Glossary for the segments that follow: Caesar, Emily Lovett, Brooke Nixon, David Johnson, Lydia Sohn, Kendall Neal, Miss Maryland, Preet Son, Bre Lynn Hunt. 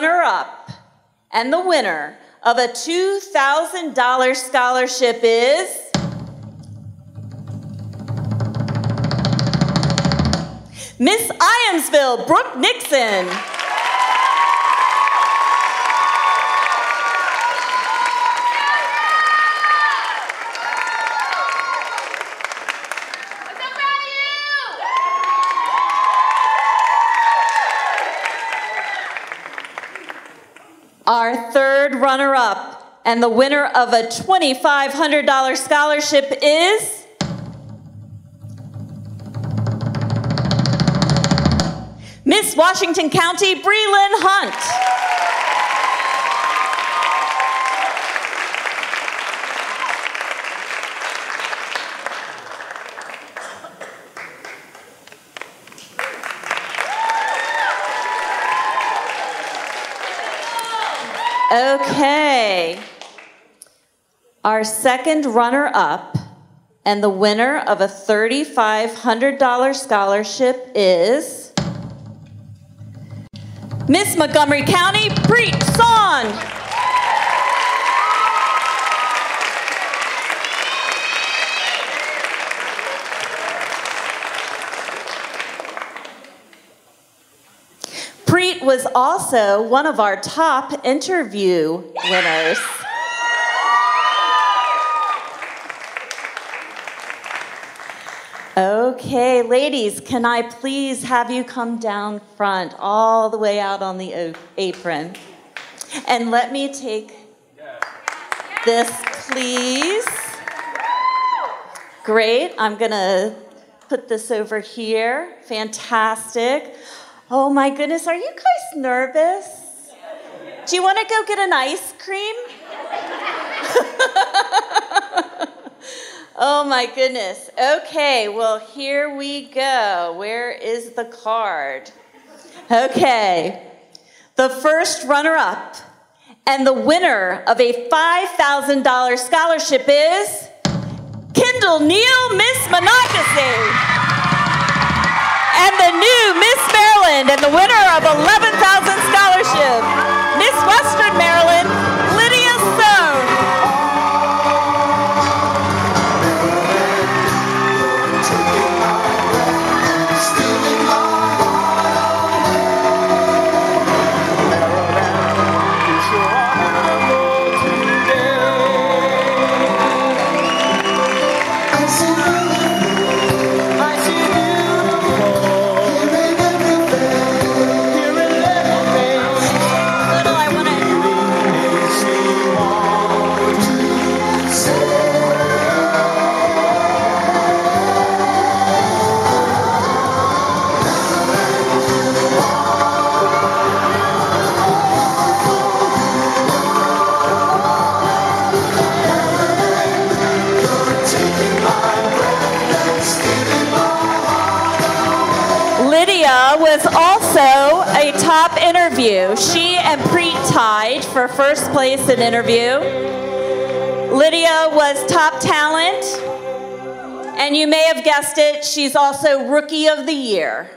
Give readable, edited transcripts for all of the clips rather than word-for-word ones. runner-up and the winner of a $2,000 scholarship is... Miss Iamsville, Brooke Nixon. Our third runner-up and the winner of a $2,500 scholarship is Miss Washington County, Bre Lynn Hunt. Okay, our second runner-up and the winner of a $3,500 scholarship is Miss Montgomery County, Preet Son. Preet was also one of our top interview winners. Okay, ladies, can I please have you come down front, all the way out on the apron? And let me take this, please. Great, I'm gonna put this over here. Fantastic. Oh my goodness, are you guys nervous? Do you want to go get an ice cream? Oh my goodness. Okay, well here we go. Where is the card? Okay, the first runner-up and the winner of a $5,000 scholarship is Kendall Neal, Miss Monocacy. And the new Miss Maryland and the winner of 11,000 scholarship, Miss Western Maryland, Lydia Sohn. Was also a top interview. She and Preet tied for first place in interview. Lydia was top talent, and you may have guessed it, she's also Rookie of the Year.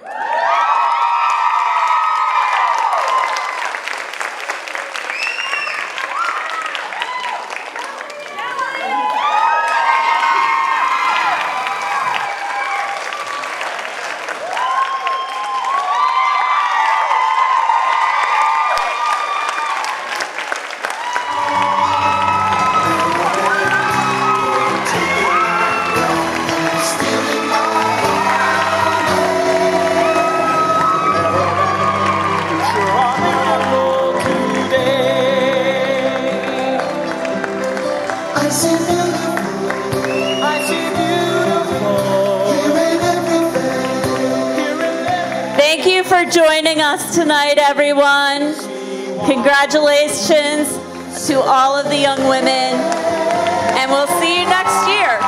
Thank you for joining us tonight, everyone. Congratulations to all of the young women, and we'll see you next year.